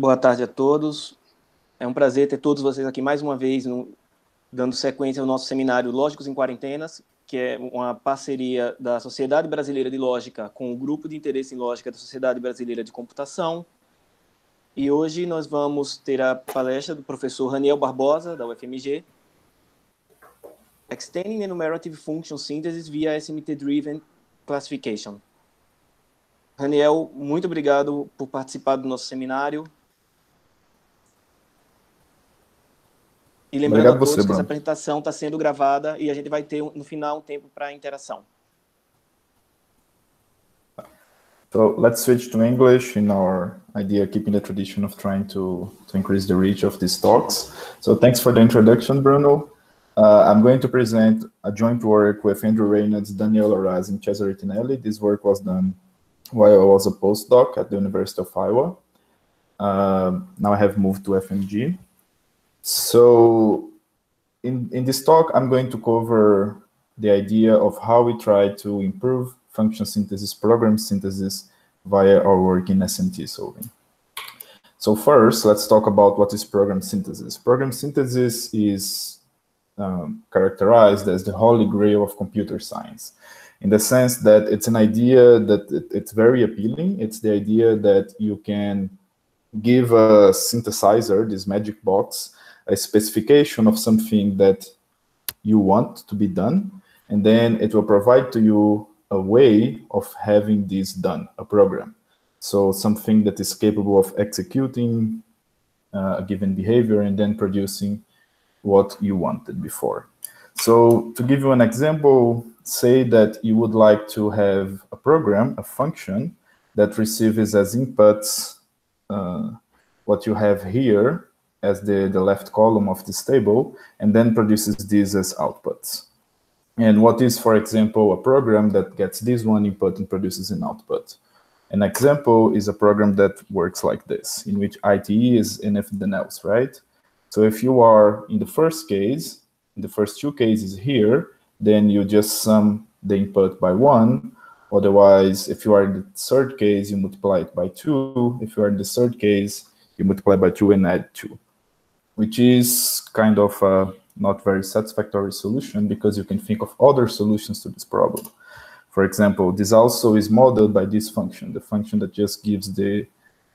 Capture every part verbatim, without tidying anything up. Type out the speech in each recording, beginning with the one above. Boa tarde a todos. É um prazer ter todos vocês aqui mais uma vez, no, dando sequência ao nosso seminário Lógicos em Quarentena, que é uma parceria da Sociedade Brasileira de Lógica com o Grupo de Interesse em Lógica da Sociedade Brasileira de Computação. E hoje nós vamos ter a palestra do professor Haniel Barbosa, da U F M G, Extending Enumerative Function Synthesis via S M T-Driven Classification. Haniel, muito obrigado por participar do nosso seminário. E lembrando Obrigado a todos você, que Bruno. Essa apresentação está sendo gravada e a gente vai ter, no final, um tempo para interação. So, let's switch to English in our idea, keeping the tradition of trying to, to increase the reach of these talks. So, thanks for the introduction, Bruno. Uh, I'm going to present a joint work with Andrew Reynolds, Daniel Aras, and Cesare Tinelli. This work was done while I was a postdoc at the University of Iowa. Uh, now I have moved to F M G. So in, in this talk, I'm going to cover the idea of how we try to improve function synthesis, program synthesis via our work in S M T solving. So first, let's talk about what is program synthesis. Program synthesis is um, characterized as the holy grail of computer science, in the sense that it's an idea that it, it's very appealing. It's the idea that you can give a synthesizer, this magic box, a specification of something that you want to be done, and then it will provide to you a way of having this done, a program. So something that is capable of executing uh, a given behavior and then producing what you wanted before. So to give you an example, say that you would like to have a program, a function, that receives as inputs uh, what you have here, as the, the left column of this table, and then produces these as outputs. And what is, for example, a program that gets this one input and produces an output? An example is a program that works like this, in which I T E is anything else, right? So if you are in the first case, in the first two cases here, then you just sum the input by one. Otherwise, if you are in the third case, you multiply it by two. If you are in the third case, you multiply by two and add two, which is kind of a not very satisfactory solution, because you can think of other solutions to this problem. For example, this also is modeled by this function, the function that just gives the,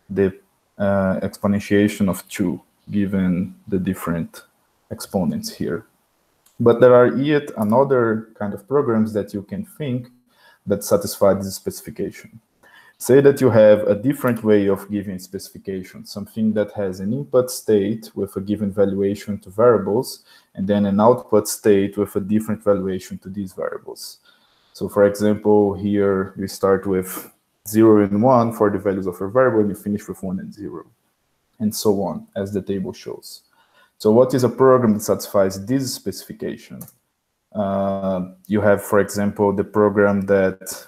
the uh, exponentiation of two, given the different exponents here. But there are yet another kind of programs that you can think that satisfy this specification. Say that you have a different way of giving specification, something that has an input state with a given valuation to variables, and then an output state with a different valuation to these variables. So for example, here you start with zero and one for the values of your variable, and you finish with one and zero, and so on, as the table shows. So what is a program that satisfies this specification? Uh, you have, for example, the program that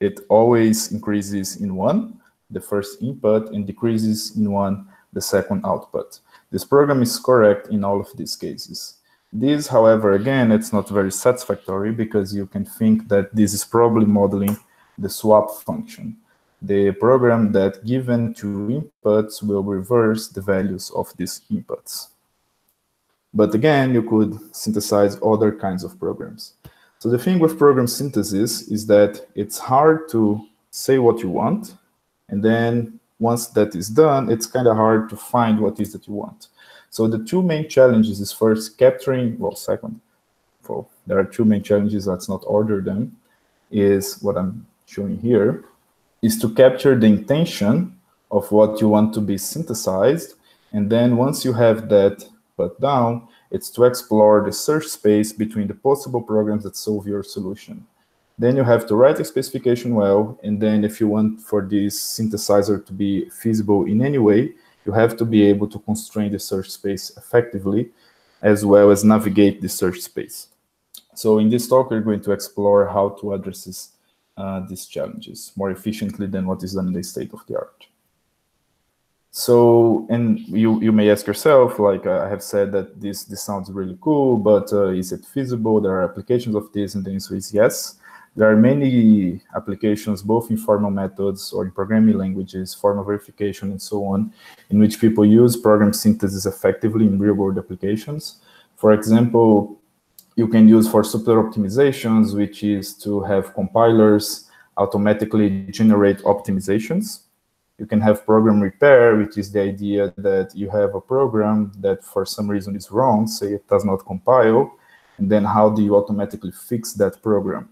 it always increases in one, the first input, and decreases in one, the second output. This program is correct in all of these cases. This, however, again, it's not very satisfactory, because you can think that this is probably modeling the swap function, the program that given two inputs will reverse the values of these inputs. But again, you could synthesize other kinds of programs. So the thing with program synthesis is that it's hard to say what you want, and then once that is done, it's kind of hard to find what is that you want. So the two main challenges is first capturing, well, second, well, there are two main challenges, let's not order them, is what I'm showing here, is to capture the intention of what you want to be synthesized, and then once you have that put down, it's to explore the search space between the possible programs that solve your solution. Then you have to write the specification well, and then if you want for this synthesizer to be feasible in any way, you have to be able to constrain the search space effectively, as well as navigate the search space. So in this talk, we're going to explore how to address this, uh, these challenges more efficiently than what is done in the state of the art. So, and you, you may ask yourself, like uh, I have said, that this, this sounds really cool, but uh, is it feasible? There are applications of this, and the answer is yes. There are many applications, both in formal methods or in programming languages, formal verification, and so on, in which people use program synthesis effectively in real-world applications. For example, you can use for software optimizations, which is to have compilers automatically generate optimizations. You can have program repair, which is the idea that you have a program that for some reason is wrong, say it does not compile, and then how do you automatically fix that program?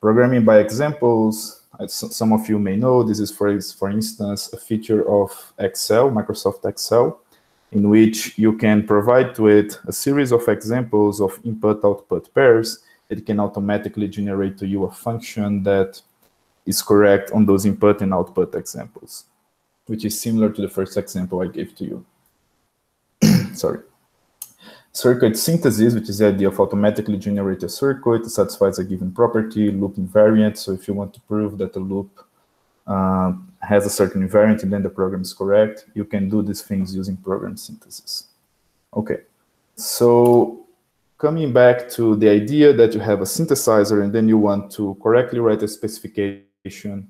Programming by examples, as some of you may know, this is, for, for instance, a feature of Excel, Microsoft Excel, in which you can provide to it a series of examples of input-output pairs. It can automatically generate to you a function that is correct on those input and output examples, which is similar to the first example I gave to you. Sorry. Circuit synthesis, which is the idea of automatically generate a circuit that satisfies a given property, loop invariant. So if you want to prove that a loop uh, has a certain invariant and then the program is correct, you can do these things using program synthesis. Okay, so coming back to the idea that you have a synthesizer and then you want to correctly write a specification,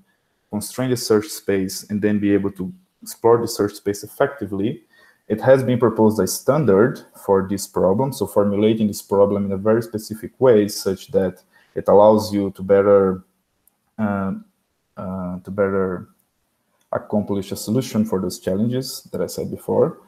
constrain the search space, and then be able to explore the search space effectively, it has been proposed a standard for this problem, so formulating this problem in a very specific way such that it allows you to better uh, uh, to better accomplish a solution for those challenges that I said before.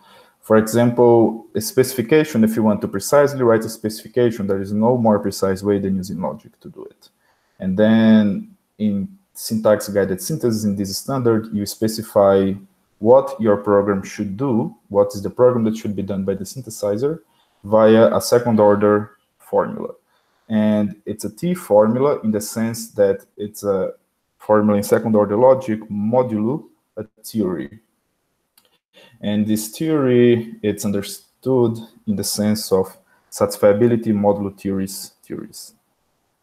For example, a specification, if you want to precisely write a specification, there is no more precise way than using logic to do it. And then in syntax-guided synthesis, in this standard, you specify what your program should do, what is the program that should be done by the synthesizer via a second order formula. And it's a T formula in the sense that it's a formula in second order logic modulo a theory. And this theory, it's understood in the sense of satisfiability modulo theories. theories.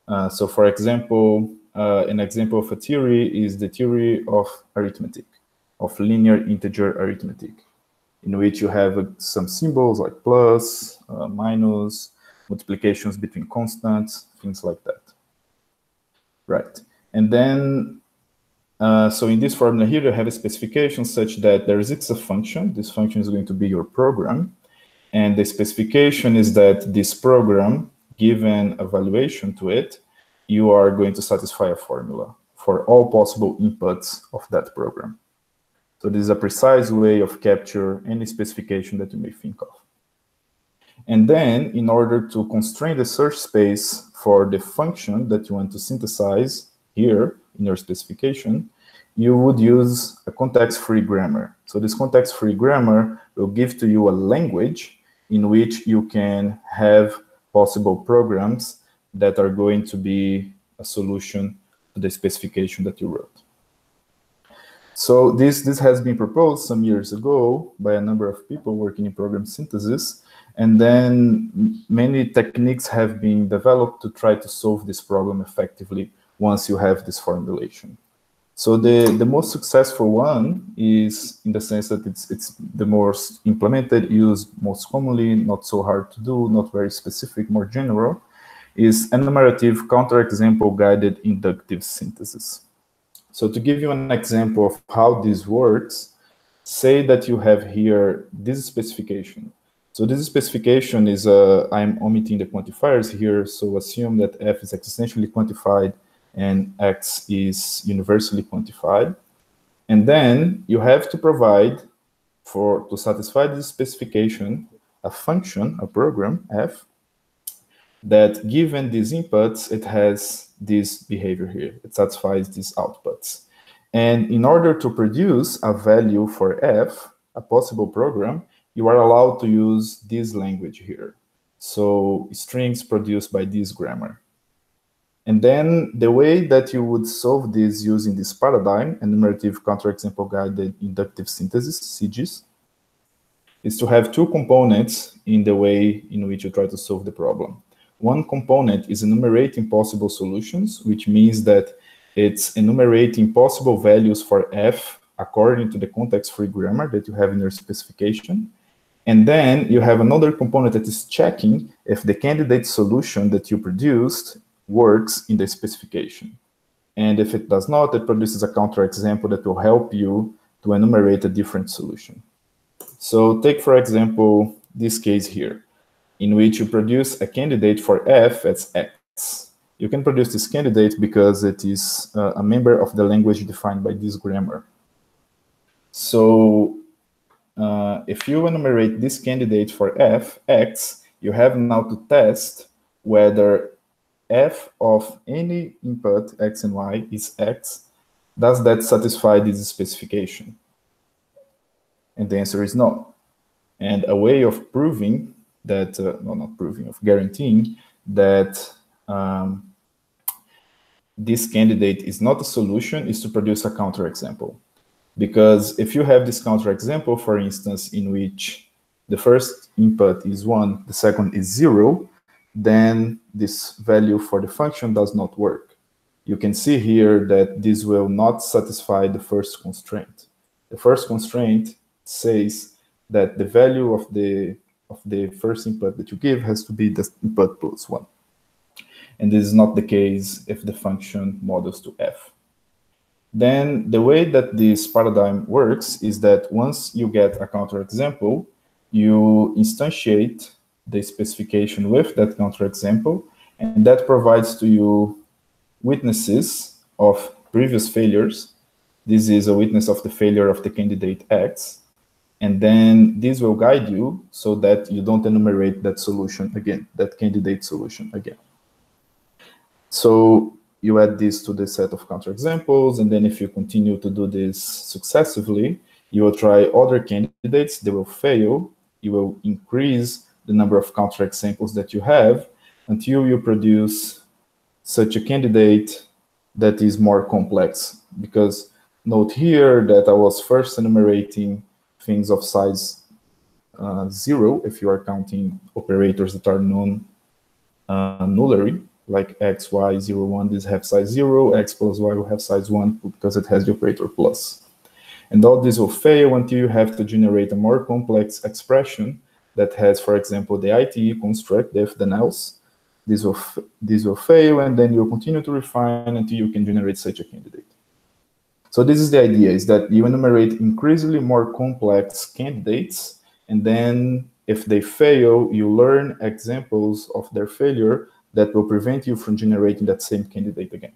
Uh, so for example, uh, an example of a theory is the theory of arithmetic, of linear integer arithmetic, in which you have uh, some symbols like plus, uh, minus, multiplications between constants, things like that. Right. And then, uh, so in this formula here, you have a specification such that there exists a function. This function is going to be your program. And the specification is that this program, given a valuation to it, you are going to satisfy a formula for all possible inputs of that program. So this is a precise way of capture any specification that you may think of. And then, in order to constrain the search space for the function that you want to synthesize here in your specification, you would use a context-free grammar. So this context-free grammar will give to you a language in which you can have possible programs that are going to be a solution to the specification that you wrote. So this, this has been proposed some years ago by a number of people working in program synthesis. And then many techniques have been developed to try to solve this problem effectively once you have this formulation. So the, the most successful one is in the sense that it's, it's the most implemented, used most commonly, not so hard to do, not very specific, more general, is enumerative counterexample guided inductive synthesis. So to give you an example of how this works, say that you have here this specification. So this specification is, uh, I'm omitting the quantifiers here, so assume that f is existentially quantified and x is universally quantified. And then you have to provide, for to satisfy this specification, a function, a program, f, that given these inputs, it has this behavior here. It satisfies these outputs. And in order to produce a value for f, a possible program, you are allowed to use this language here. So strings produced by this grammar. And then the way that you would solve this using this paradigm, enumerative counterexample guided inductive synthesis, C E G I S, is to have two components in the way in which you try to solve the problem. One component is enumerating possible solutions, which means that it's enumerating possible values for f according to the context-free grammar that you have in your specification. And then you have another component that is checking if the candidate solution that you produced works in the specification. And if it does not, it produces a counterexample that will help you to enumerate a different solution. So take, for example, this case here, in which you produce a candidate for F as X. You can produce this candidate because it is uh, a member of the language defined by this grammar. So uh, if you enumerate this candidate for F, X, you have now to test whether F of any input X and Y is X. Does that satisfy this specification? And the answer is no. And a way of proving that, uh, no, not proving, of guaranteeing that um, this candidate is not a solution is to produce a counterexample. Because if you have this counterexample, for instance, in which the first input is one, the second is zero, then this value for the function does not work. You can see here that this will not satisfy the first constraint. The first constraint says that the value of the of the first input that you give has to be the input plus one. And this is not the case if the function models to F. Then the way that this paradigm works is that once you get a counterexample, you instantiate the specification with that counterexample, and that provides to you witnesses of previous failures. This is a witness of the failure of the candidate X. And then this will guide you so that you don't enumerate that solution again, that candidate solution again. So you add this to the set of counterexamples, and then if you continue to do this successively, you will try other candidates, they will fail, you will increase the number of counterexamples that you have until you produce such a candidate that is more complex. Because note here that I was first enumerating things of size uh, zero, if you are counting operators that are non-nullary, uh, like x, y, zero, one, these have size zero, x plus y will have size one because it has the operator plus. And all this will fail until you have to generate a more complex expression that has, for example, the I T E construct, if then else. This will, this will fail, and then you'll continue to refine until you can generate such a candidate. So this is the idea, is that you enumerate increasingly more complex candidates, and then if they fail, you learn examples of their failure that will prevent you from generating that same candidate again.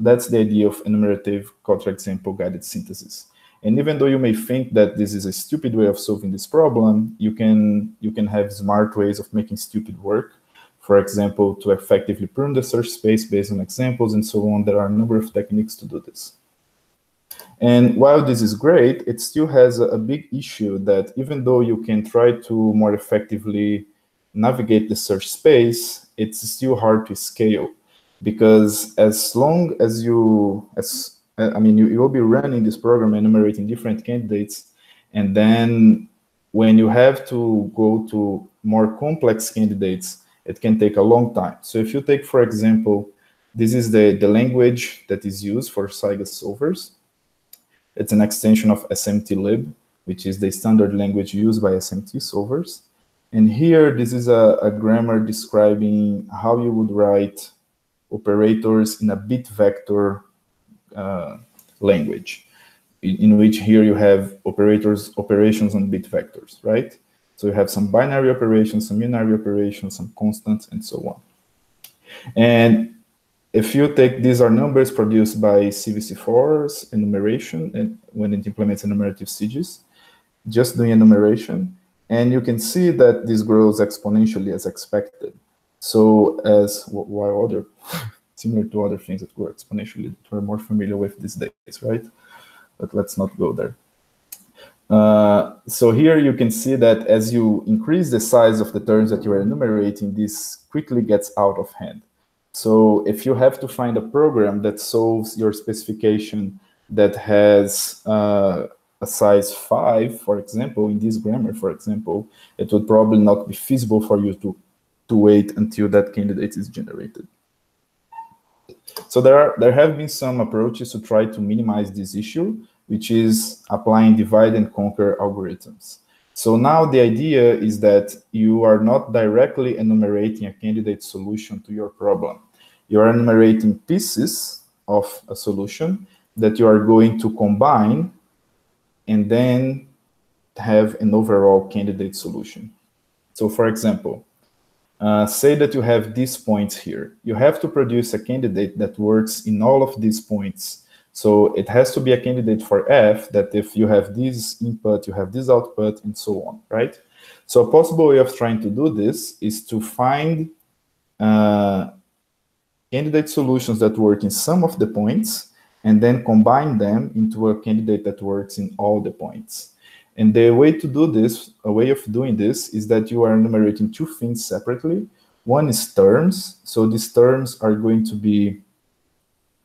That's the idea of enumerative counterexample guided synthesis. And even though you may think that this is a stupid way of solving this problem, you can, you can have smart ways of making stupid work. For example, to effectively prune the search space based on examples and so on. There are a number of techniques to do this. And while this is great, it still has a big issue that even though you can try to more effectively navigate the search space, it's still hard to scale. Because as long as you, as I mean, you, you will be running this program enumerating different candidates, and then when you have to go to more complex candidates, it can take a long time. So if you take, for example, this is the, the language that is used for SyGuS solvers. It's an extension of SMTLib, which is the standard language used by S M T solvers. And here, this is a, a grammar describing how you would write operators in a bit vector uh, language, in, in which here you have operators, operations on bit vectors, right? So you have some binary operations, some unary operations, some constants, and so on. And if you take, these are numbers produced by C V C four's enumeration, and when it implements enumerative C E G I S, just doing enumeration, and you can see that this grows exponentially as expected. So as while other, similar to other things that grow exponentially, that we're more familiar with these days, right? But let's not go there. Uh, so here you can see that as you increase the size of the terms that you are enumerating, this quickly gets out of hand. So if you have to find a program that solves your specification that has uh, a size five, for example, in this grammar, for example, it would probably not be feasible for you to, to wait until that candidate is generated. So there, are, there have been some approaches to try to minimize this issue, which is applying divide and conquer algorithms. So now the idea is that you are not directly enumerating a candidate solution to your problem. You are enumerating pieces of a solution that you are going to combine and then have an overall candidate solution. So for example, uh, say that you have these points here. You have to produce a candidate that works in all of these points. So it has to be a candidate for F that if you have this input, you have this output and so on, right? So a possible way of trying to do this is to find uh, candidate solutions that work in some of the points and then combine them into a candidate that works in all the points. And the way to do this, a way of doing this, is that you are enumerating two things separately. One is terms. So these terms are going to be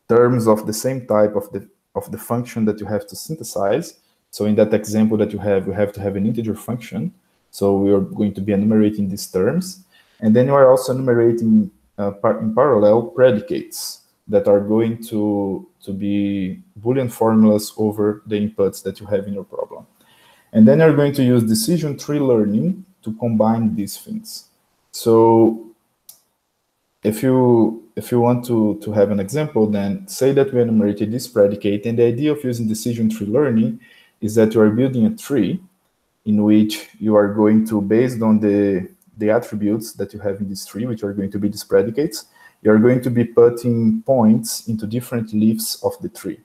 terms of the same type of the, of the function that you have to synthesize. So in that example that you have, you have to have an integer function. So we are going to be enumerating these terms. And then you are also enumerating uh, par in parallel predicates that are going to, to be Boolean formulas over the inputs that you have in your problem. And then you're going to use decision tree learning to combine these things. So if you, if you want to, to have an example, then say that we enumerated this predicate. And the idea of using decision tree learning is that you are building a tree in which you are going to, based on the, the attributes that you have in this tree, which are going to be these predicates, you're going to be putting points into different leaves of the tree.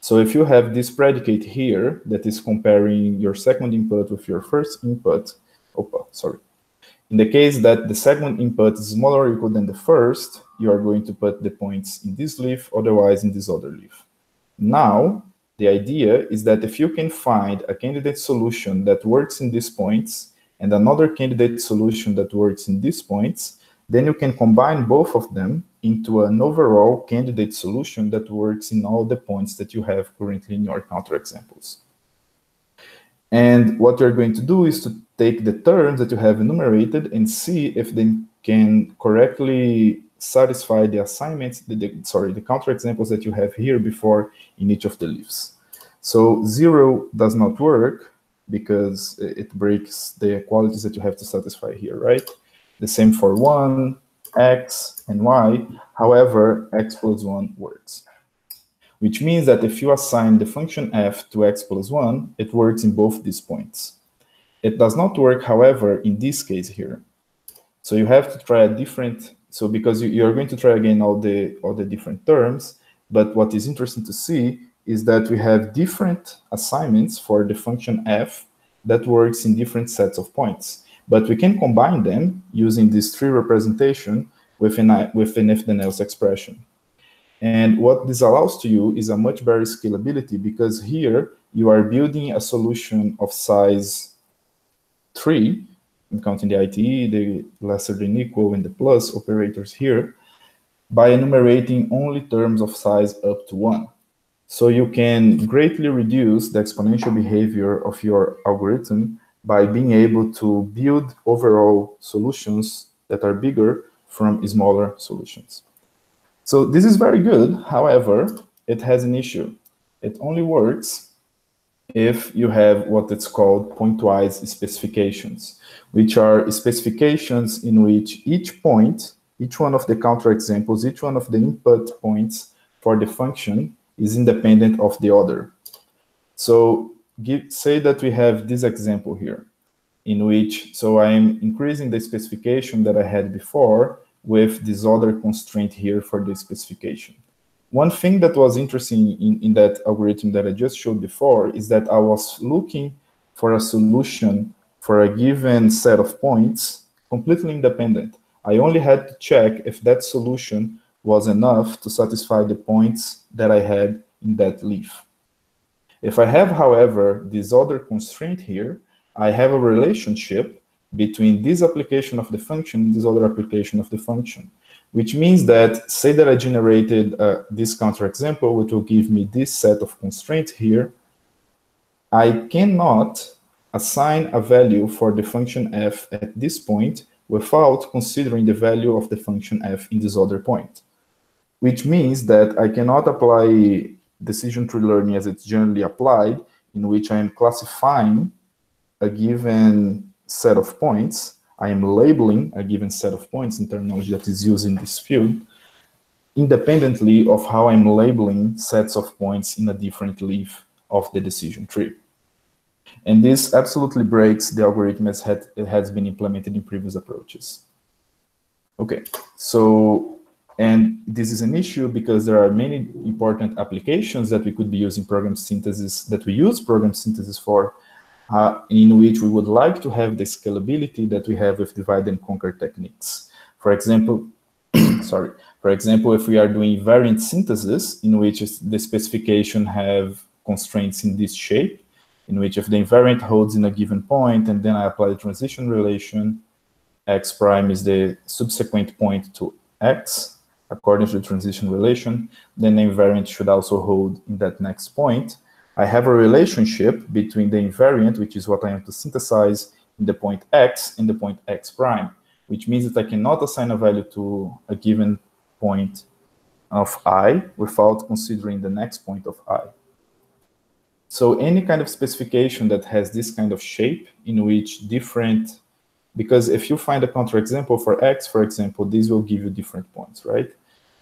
So if you have this predicate here that is comparing your second input with your first input, opa, sorry. In the case that the second input is smaller or equal than the first, you are going to put the points in this leaf, otherwise in this other leaf. Now, the idea is that if you can find a candidate solution that works in these points and another candidate solution that works in these points, then you can combine both of them into an overall candidate solution that works in all the points that you have currently in your counterexamples. And what you're going to do is to take the terms that you have enumerated and see if they can correctly satisfy the assignments, the, the, sorry, the counterexamples that you have here before in each of the leaves. So zero does not work because it breaks the qualities that you have to satisfy here, right? The same for one, X and Y. However, X plus one works, which means that if you assign the function F to X plus one, it works in both these points. It does not work, however, in this case here. So you have to try a different, so because you, you're going to try again all the, all the different terms, but what is interesting to see is that we have different assignments for the function F that works in different sets of points. But we can combine them using this tree representation with an, with an if-then-else expression. And what this allows to you is a much better scalability, because here you are building a solution of size three, I'm counting the I T E, the lesser than equal, and the plus operators here, by enumerating only terms of size up to one. So you can greatly reduce the exponential behavior of your algorithm by being able to build overall solutions that are bigger from smaller solutions. So this is very good. However, it has an issue. It only works if you have what it's called pointwise specifications, which are specifications in which each point, each one of the counterexamples, each one of the input points for the function is independent of the other. So Give, say that we have this example here in which, so I'm increasing the specification that I had before with this other constraint here for the specification. One thing that was interesting in, in that algorithm that I just showed before is that I was looking for a solution for a given set of points completely independent. I only had to check if that solution was enough to satisfy the points that I had in that leaf. If I have, however, this other constraint here, I have a relationship between this application of the function and this other application of the function, which means that, say that I generated uh, this counterexample, which will give me this set of constraints here, I cannot assign a value for the function f at this point without considering the value of the function f in this other point, which means that I cannot apply decision tree learning as it's generally applied, in which I am classifying a given set of points. I am labeling a given set of points in terminology that is used in this field. independently of how I'm labeling sets of points in a different leaf of the decision tree. And this absolutely breaks the algorithm as had, it has been implemented in previous approaches. Okay, so, and this is an issue because there are many important applications that we could be using program synthesis, that we use program synthesis for, uh, in which we would like to have the scalability that we have with divide and conquer techniques. For example, sorry, for example, if we are doing variant synthesis, in which the specification have constraints in this shape, in which if the invariant holds in a given point, and then I apply the transition relation, x prime is the subsequent point to x, according to the transition relation, then the invariant should also hold in that next point. I have a relationship between the invariant, which is what I am to synthesize, in the point x and the point x prime, which means that I cannot assign a value to a given point of I without considering the next point of I. So any kind of specification that has this kind of shape in which different, because if you find a counterexample for x, for example, this will give you different points, right?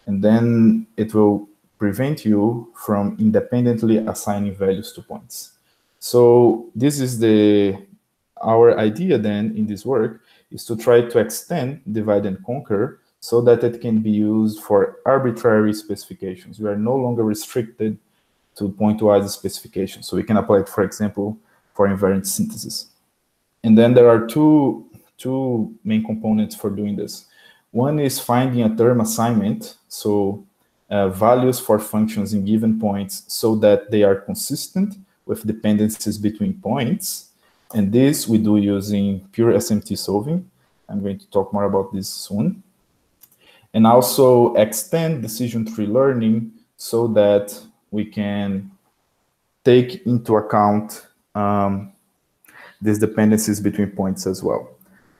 And then it will prevent you from independently assigning values to points. So this is the, our idea then in this work is to try to extend divide and conquer so that it can be used for arbitrary specifications. We are no longer restricted to pointwise specification. So we can apply it, for example, for invariant synthesis. And then there are two, two main components for doing this. One is finding a term assignment, so uh, values for functions in given points so that they are consistent with dependencies between points. And this we do using pure S M T solving. I'm going to talk more about this soon. And also extend decision tree learning so that we can take into account um, these dependencies between points as well.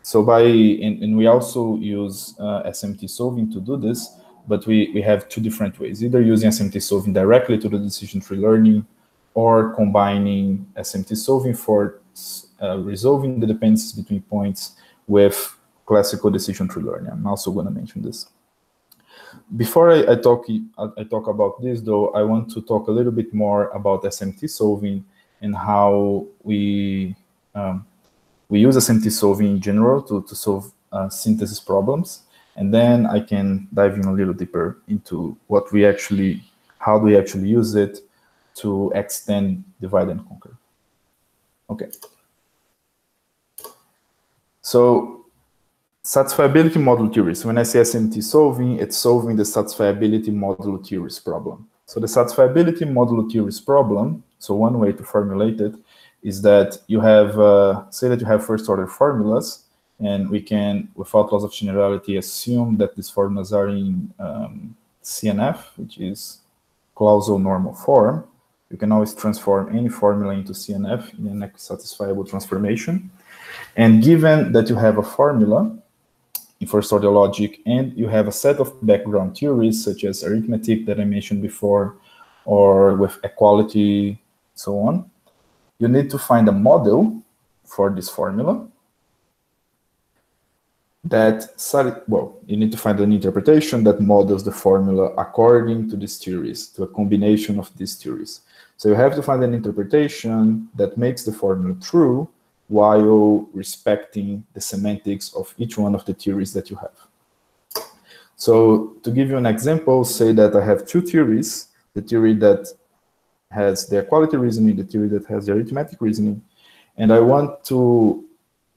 So by, and, and we also use uh, S M T solving to do this, but we, we have two different ways, either using S M T solving directly to the decision tree learning or combining S M T solving for uh, resolving the dependencies between points with classical decision tree learning. I'm also gonna mention this. Before I, I talk I talk about this, though, I want to talk a little bit more about S M T solving and how we um, we use S M T solving in general to, to solve uh, synthesis problems, and then I can dive in a little deeper into what we actually, how we actually use it to extend divide and conquer. Okay. So, satisfiability modulo theories. When I say S M T solving, it's solving the satisfiability modulo theories problem. So the satisfiability modulo theories problem, so one way to formulate it is that you have, uh, say that you have first order formulas, and we can, without loss of generality, assume that these formulas are in um, C N F, which is clausal normal form. You can always transform any formula into C N F in an satisfiable transformation. And given that you have a formula, in first order logic, and you have a set of background theories such as arithmetic that I mentioned before, or with equality, so on, you need to find a model for this formula that, well, you need to find an interpretation that models the formula according to these theories, to a combination of these theories. So you have to find an interpretation that makes the formula true while respecting the semantics of each one of the theories that you have. So to give you an example, say that I have two theories, the theory that has the equality reasoning, the theory that has the arithmetic reasoning, and I want to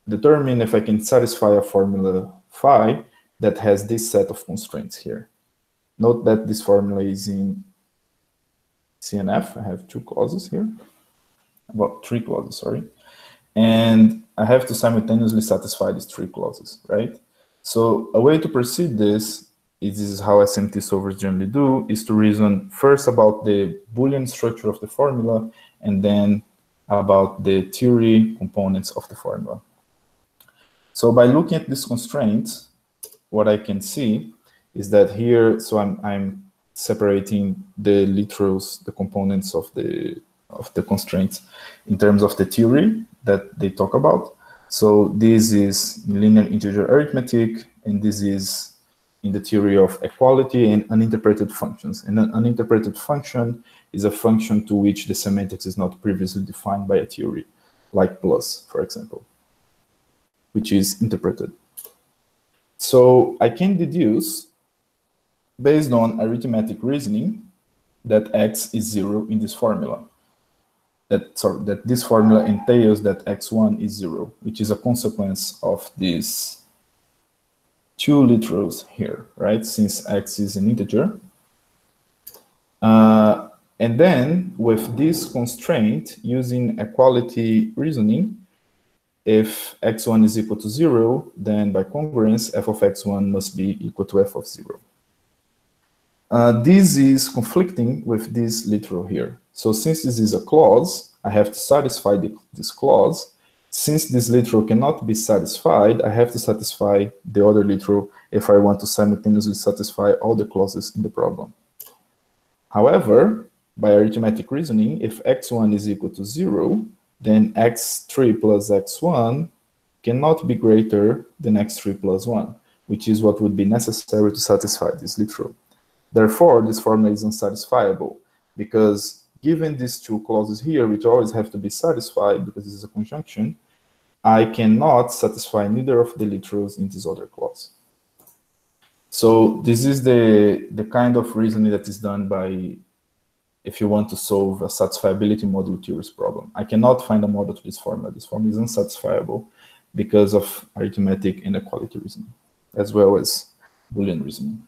determine if I can satisfy a formula phi that has this set of constraints here. Note that this formula is in C N F. I have two clauses here, well, three clauses, sorry. And I have to simultaneously satisfy these three clauses, right? So a way to proceed this, is this is how S M T solvers generally do, is to reason first about the Boolean structure of the formula, and then about the theory components of the formula. So by looking at these constraints, what I can see is that here, so I'm, I'm separating the literals, the components of the, of the constraints in terms of the theory that they talk about. So this is linear integer arithmetic, and this is in the theory of equality and uninterpreted functions. And an uninterpreted function is a function to which the semantics is not previously defined by a theory, like plus, for example, which is interpreted. So I can deduce, based on arithmetic reasoning, that x is zero in this formula. That, sorry, that this formula entails that x one is zero, which is a consequence of these two literals here, right? Since x is an integer. Uh, and then with this constraint, using equality reasoning, if x one is equal to zero, then by congruence, f of x one must be equal to f of zero. Uh, this is conflicting with this literal here. So since this is a clause, I have to satisfy the, this clause. Since this literal cannot be satisfied, I have to satisfy the other literal if I want to simultaneously satisfy all the clauses in the problem. However, by arithmetic reasoning, if x one is equal to zero, then x three plus x one cannot be greater than x three plus one, which is what would be necessary to satisfy this literal. Therefore, this formula is unsatisfiable, because given these two clauses here, which always have to be satisfied because this is a conjunction, I cannot satisfy neither of the literals in this other clause. So this is the, the kind of reasoning that is done by, if you want to solve a satisfiability model theories problem. I cannot find a model to this formula. This formula is unsatisfiable because of arithmetic inequality reasoning, as well as Boolean reasoning.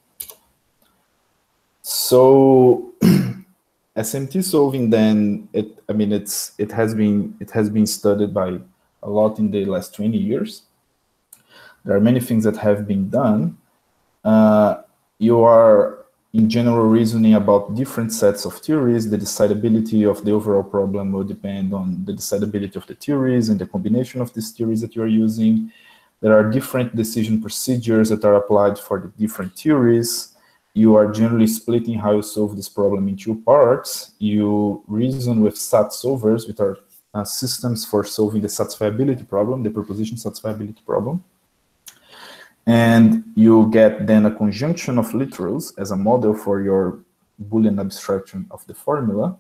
So S M T solving, then it I mean it's it has been it has been studied by a lot in the last twenty years. There are many things that have been done. Uh, you are in general reasoning about different sets of theories. The decidability of the overall problem will depend on the decidability of the theories and the combination of these theories that you are using. There are different decision procedures that are applied for the different theories. You are generally splitting how you solve this problem in two parts. You reason with sat solvers, which are uh, systems for solving the satisfiability problem, the proposition satisfiability problem. And you get then a conjunction of literals as a model for your Boolean abstraction of the formula.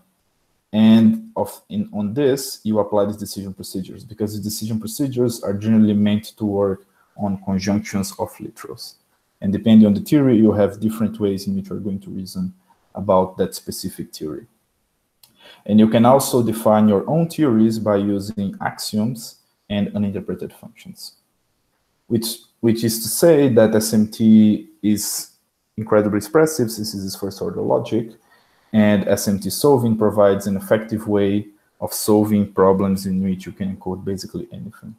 And of, in, on this, you apply these decision procedures, because the decision procedures are generally meant to work on conjunctions of literals. And depending on the theory, you have different ways in which you're going to reason about that specific theory. And you can also define your own theories by using axioms and uninterpreted functions, which, which is to say that S M T is incredibly expressive, since this is first order logic, and S M T solving provides an effective way of solving problems in which you can encode basically anything.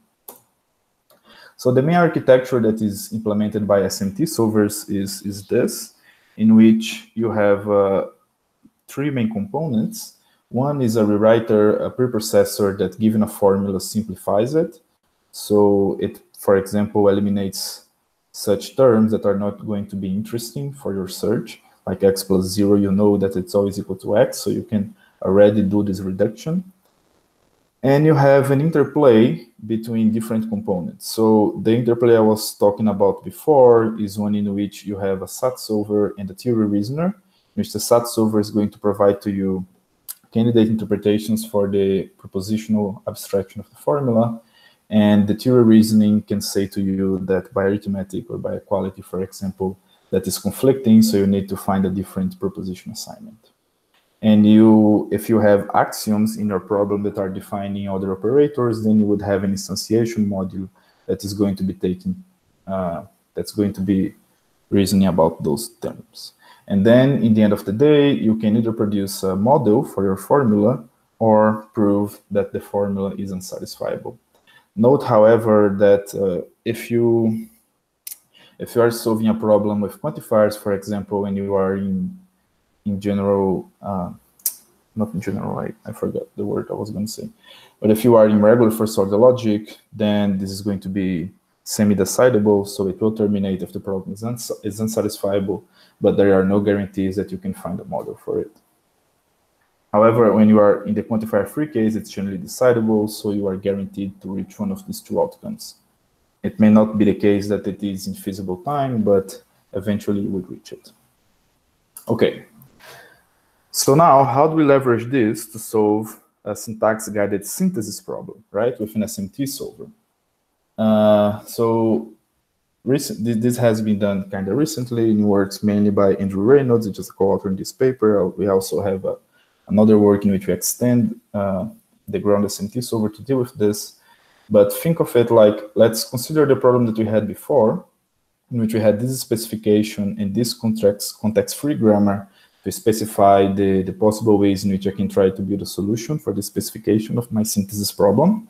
So the main architecture that is implemented by S M T solvers is, is this, in which you have uh, three main components. One is a rewriter, a preprocessor that, given a formula, simplifies it. So it, for example, eliminates such terms that are not going to be interesting for your search, like x plus zero, you know that it's always equal to x, so you can already do this reduction. And you have an interplay between different components. So the interplay I was talking about before is one in which you have a sat solver and a theory reasoner, in which the sat solver is going to provide to you candidate interpretations for the propositional abstraction of the formula. And the theory reasoning can say to you that by arithmetic or by equality, for example, that is conflicting, so you need to find a different proposition assignment. And you, if you have axioms in your problem that are defining other operators, then you would have an instantiation module that is going to be taking, uh, that's going to be reasoning about those terms. And then, in the end of the day, you can either produce a model for your formula or prove that the formula is unsatisfiable. Note, however, that uh, if you if you are solving a problem with quantifiers, for example, when you are in in general, uh, not in general, I, I forgot the word I was going to say. But if you are in regular first order logic, then this is going to be semi-decidable, so it will terminate if the problem is, uns is unsatisfiable, but there are no guarantees that you can find a model for it. However, when you are in the quantifier-free case, it's generally decidable, so you are guaranteed to reach one of these two outcomes. It may not be the case that it is in feasible time, but eventually would reach it. Okay. So now, how do we leverage this to solve a syntax-guided synthesis problem, right, with an S M T solver? Uh, so recent, this has been done kind of recently in works mainly by Andrew Reynolds, which is a co-author in this paper. We also have a, another work in which we extend uh, the ground S M T solver to deal with this. But think of it like, let's consider the problem that we had before, in which we had this specification and this context, context-free grammar to specify the, the possible ways in which I can try to build a solution for the specification of my synthesis problem.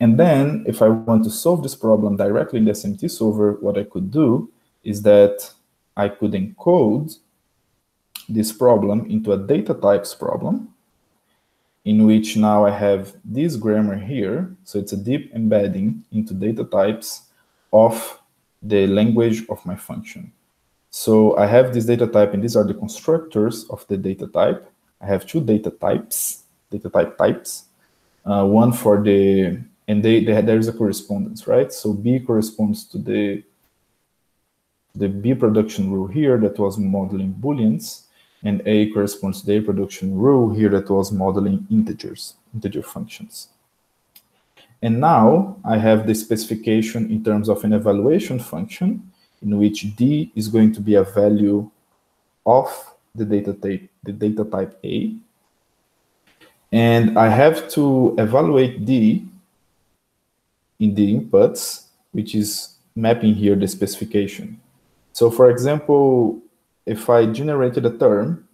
And then if I want to solve this problem directly in the S M T solver, what I could do is that I could encode this problem into a data types problem, in which now I have this grammar here. So it's a deep embedding into data types of the language of my function. So I have this data type, and these are the constructors of the data type. I have two data types, data type types, uh, one for the, and they, they, there is a correspondence, right? So B corresponds to the, the B production rule here that was modeling Booleans, and A corresponds to the A production rule here that was modeling integers, integer functions. And now I have the specification in terms of an evaluation function, in which D is going to be a value of the data type, the data type A. And I have to evaluate D in the inputs, which is mapping here the specification. So for example, if I generated a term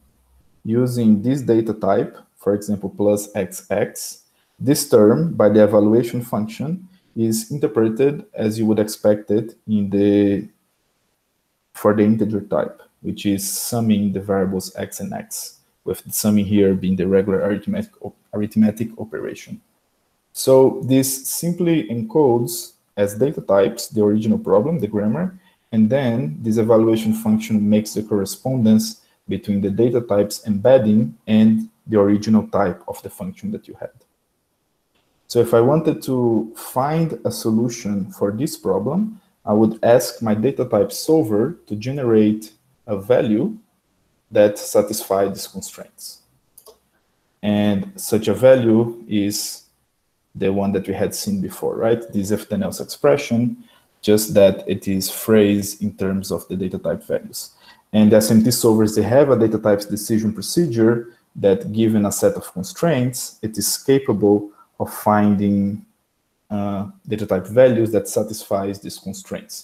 using this data type, for example, plus X X, this term by the evaluation function is interpreted as you would expect it in the for the integer type, which is summing the variables x and x, with the summing here being the regular arithmetic, op arithmetic operation. So this simply encodes as data types the original problem, the grammar, and then this evaluation function makes the correspondence between the data types embedding and the original type of the function that you had. So if I wanted to find a solution for this problem, I would ask my data type solver to generate a value that satisfies these constraints. And such a value is the one that we had seen before, right? This if then else expression, just that it is phrased in terms of the data type values. And the S M T solvers, they have a data types decision procedure that, given a set of constraints, it is capable of finding Uh, data type values that satisfies these constraints.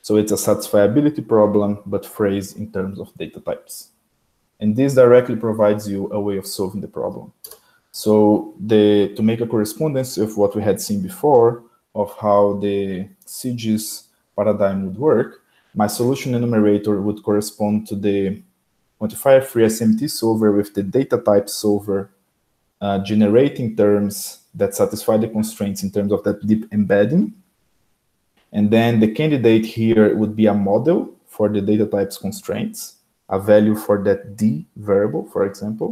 So it's a satisfiability problem, but phrased in terms of data types. And this directly provides you a way of solving the problem. So the, to make a correspondence of what we had seen before of how the CEGIS paradigm would work, my solution enumerator would correspond to the quantifier-free S M T solver with the data type solver uh, generating terms that satisfy the constraints in terms of that deep embedding. And then the candidate here would be a model for the data types constraints, a value for that D variable, for example.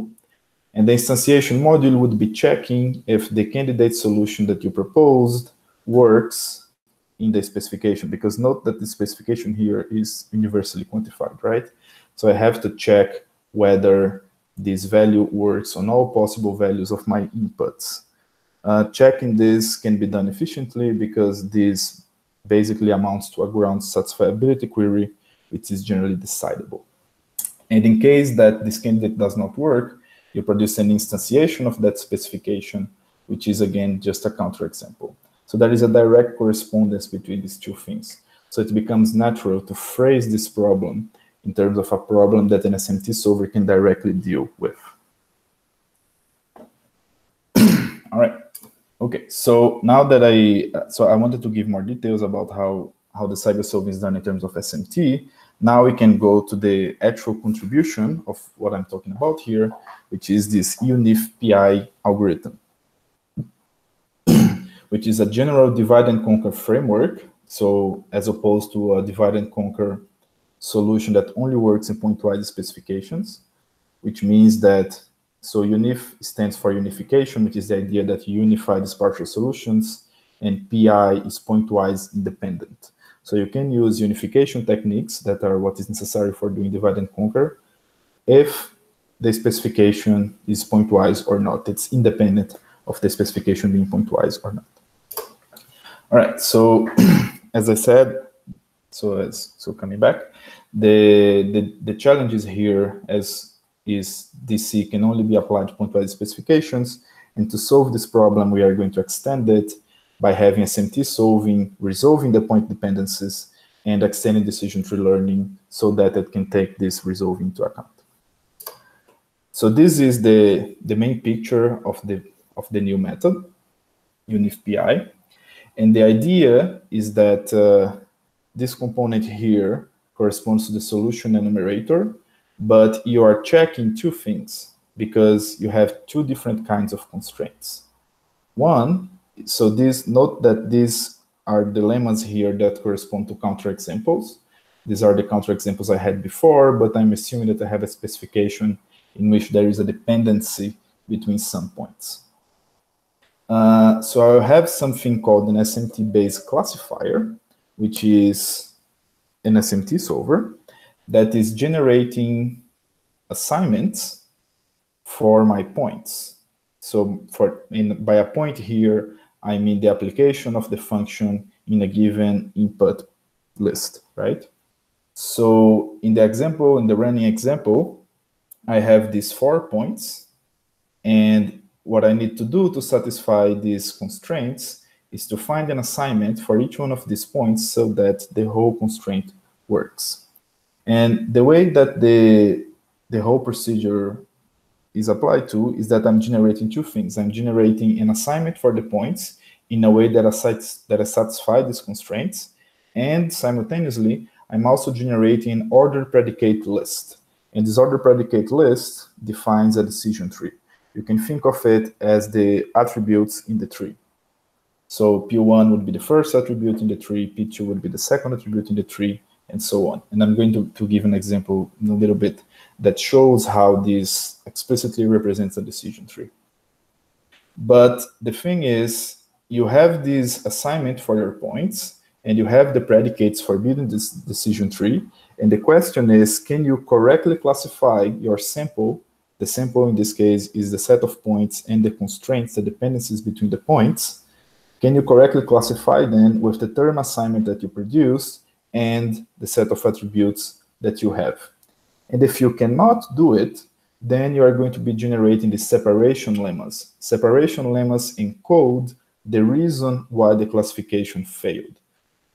And the instantiation module would be checking if the candidate solution that you proposed works in the specification, because note that the specification here is universally quantified, right? So I have to check whether this value works on all possible values of my inputs. Uh, checking this can be done efficiently because this basically amounts to a ground satisfiability query, which is generally decidable. And in case that this candidate does not work, you produce an instantiation of that specification, which is again just a counterexample. So there is a direct correspondence between these two things. So it becomes natural to phrase this problem in terms of a problem that an S M T solver can directly deal with. All right. Okay, so now that I, so I wanted to give more details about how, how the SyGuS solving is done in terms of S M T. Now we can go to the actual contribution of what I'm talking about here, which is this Unif+PI algorithm, which is a general divide and conquer framework. So as opposed to a divide and conquer solution that only works in pointwise specifications, which means that So UNIF stands for unification, which is the idea that you unify these partial solutions, and P I is pointwise independent. So you can use unification techniques that are what is necessary for doing divide and conquer if the specification is pointwise or not. It's independent of the specification being pointwise or not. All right, so as I said, so as so coming back, the, the, the challenges here as is D C can only be applied to pointwise specifications, and to solve this problem, we are going to extend it by having S M T solving, resolving the point dependencies, and extending decision tree learning so that it can take this resolving into account. So this is the, the main picture of the, of the new method, Unif+PI. And the idea is that uh, this component here corresponds to the solution enumerator, but you are checking two things because you have two different kinds of constraints. One, so this, note that these are dilemmas here that correspond to counterexamples. These are the counterexamples I had before, but I'm assuming that I have a specification in which there is a dependency between some points. Uh, so I'll have something called an S M T-based classifier, which is an S M T solver that is generating assignments for my points. So for in, by a point here, I mean the application of the function in a given input list, right? So in the example, in the running example, I have these four points, and what I need to do to satisfy these constraints is to find an assignment for each one of these points so that the whole constraint works. And the way that the, the whole procedure is applied to is that I'm generating two things. I'm generating an assignment for the points in a way that I satisfy these constraints, and simultaneously, I'm also generating an order predicate list. And this order predicate list defines a decision tree. You can think of it as the attributes in the tree. So P one would be the first attribute in the tree, P two would be the second attribute in the tree, and so on. And I'm going to, to give an example in a little bit that shows how this explicitly represents a decision tree. But the thing is, you have this assignment for your points, and you have the predicates for building this decision tree. And the question is, can you correctly classify your sample? The sample in this case is the set of points and the constraints, the dependencies between the points. Can you correctly classify them with the term assignment that you produce and the set of attributes that you have? And if you cannot do it, then you are going to be generating the separation lemmas. Separation lemmas encode the reason why the classification failed.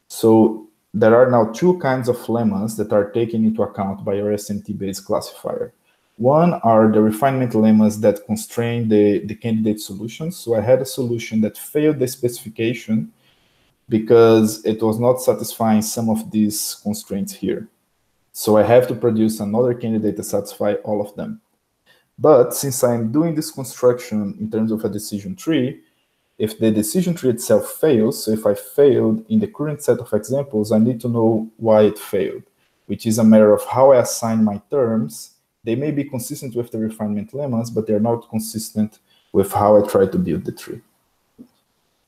So there are now two kinds of lemmas that are taken into account by your S M T-based classifier. One are the refinement lemmas that constrain the, the candidate solutions. So I had a solution that failed the specification because it was not satisfying some of these constraints here. So I have to produce another candidate to satisfy all of them. But since I'm doing this construction in terms of a decision tree, if the decision tree itself fails, so if I failed in the current set of examples, I need to know why it failed, which is a matter of how I assign my terms. They may be consistent with the refinement lemmas, but they're not consistent with how I try to build the tree.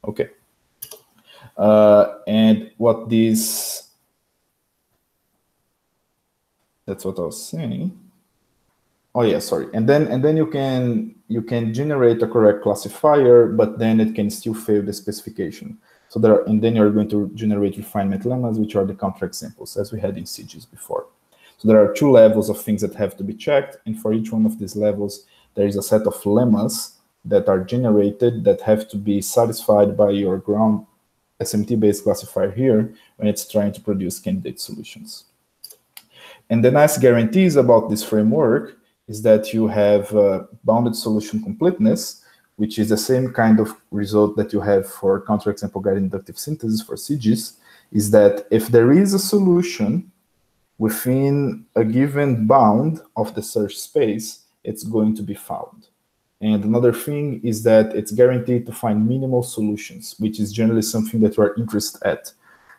Okay. Uh, and what this, that's what I was saying. Oh yeah, sorry. And then and then you can you can generate a correct classifier, but then it can still fail the specification. So there, are, and then you're going to generate refinement lemmas, which are the counterexamples as we had in CEGIS before. So there are two levels of things that have to be checked, and for each one of these levels, there is a set of lemmas that are generated that have to be satisfied by your ground S M T-based classifier here when it's trying to produce candidate solutions. And the nice guarantees about this framework is that you have uh, bounded solution completeness, which is the same kind of result that you have for counterexample-guided inductive synthesis for CEGIS, is that if there is a solution within a given bound of the search space, it's going to be found. And another thing is that it's guaranteed to find minimal solutions, which is generally something that we're interested at.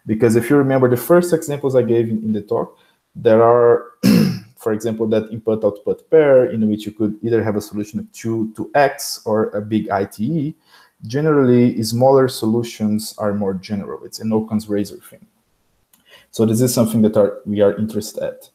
Because if you remember the first examples I gave in, in the talk, there are, for example, that input-output pair in which you could either have a solution of two to X or a big I T E. Generally, smaller solutions are more general. It's an Occam's razor thing. So this is something that are, we are interested at.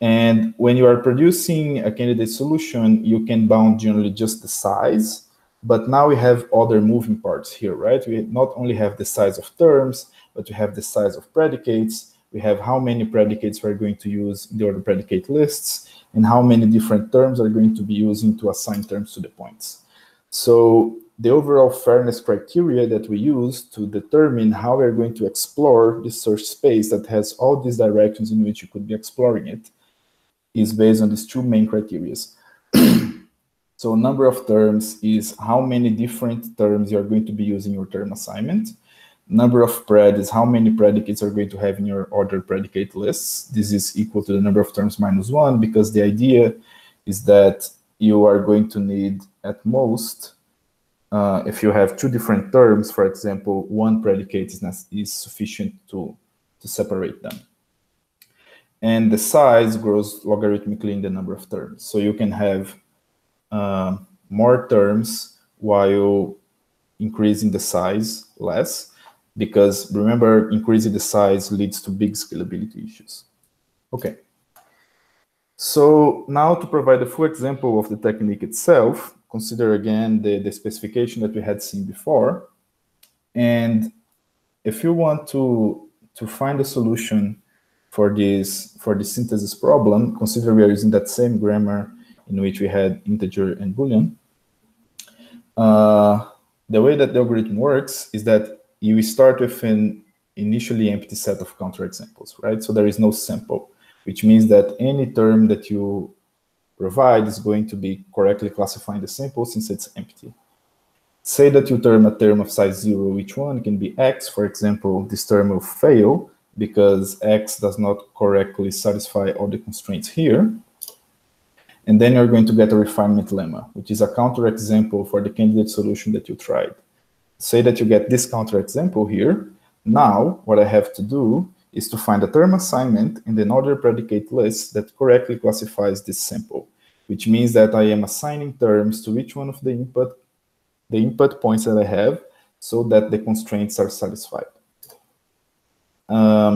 And when you are producing a candidate solution, you can bound generally just the size, but now we have other moving parts here, right? We not only have the size of terms, but we have the size of predicates. We have how many predicates we're going to use in the order predicate lists, and how many different terms are going to be using to assign terms to the points. So the overall fairness criteria that we use to determine how we're going to explore this search space that has all these directions in which you could be exploring it is based on these two main criteria. So number of terms is how many different terms you are going to be using your term assignment. Number of pred is how many predicates are going to have in your order predicate lists. This is equal to the number of terms minus one, because the idea is that you are going to need at most, uh, if you have two different terms, for example, one predicate is, not, is sufficient to, to separate them. And the size grows logarithmically in the number of terms. So you can have Uh, more terms while increasing the size less, because remember, increasing the size leads to big scalability issues. Okay. So now to provide a full example of the technique itself, consider again the, the specification that we had seen before. And if you want to, to find a solution for this, for the synthesis problem, consider we are using that same grammar in which we had integer and Boolean. Uh, the way that the algorithm works is that you start with an initially empty set of counterexamples, right? So there is no sample, which means that any term that you provide is going to be correctly classifying the sample since it's empty. Say that you term a term of size zero, each one can be x. For example, this term will fail because x does not correctly satisfy all the constraints here. And then you're going to get a refinement lemma, which is a counterexample for the candidate solution that you tried. Say that you get this counterexample here. Now, what I have to do is to find a term assignment in the order predicate list that correctly classifies this sample, which means that I am assigning terms to each one of the input, the input points that I have so that the constraints are satisfied. Um,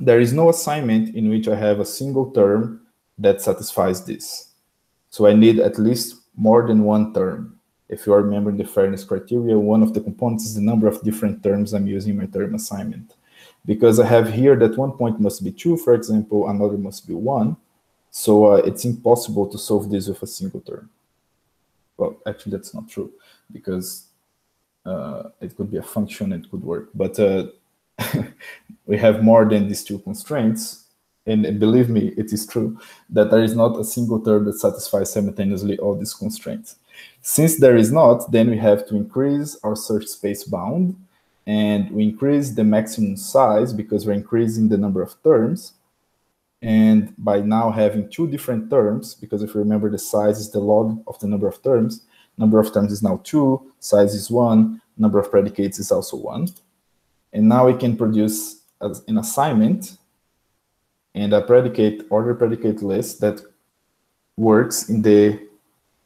there is no assignment in which I have a single term that satisfies this. So I need at least more than one term. If you are remembering the fairness criteria, one of the components is the number of different terms I'm using in my term assignment. Because I have here that one point must be two, for example, another must be one. So uh, it's impossible to solve this with a single term. Well, actually, that's not true, because uh, it could be a function, it could work. But uh, we have more than these two constraints. And believe me, it is true that there is not a single term that satisfies simultaneously all these constraints. Since there is not, then we have to increase our search space bound, and we increase the maximum size because we're increasing the number of terms. And by now having two different terms, because if you remember, the size is the log of the number of terms, number of terms is now two, size is one, number of predicates is also one. And now we can produce an assignment and a predicate order predicate list that works in the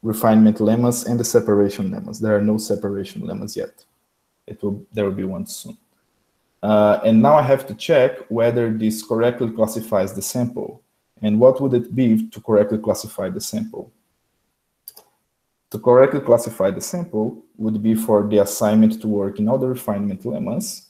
refinement lemmas and the separation lemmas. There are no separation lemmas yet. It will there will be one soon. Uh, and now I have to check whether this correctly classifies the sample. And what would it be to correctly classify the sample? To correctly classify the sample would be for the assignment to work in all the refinement lemmas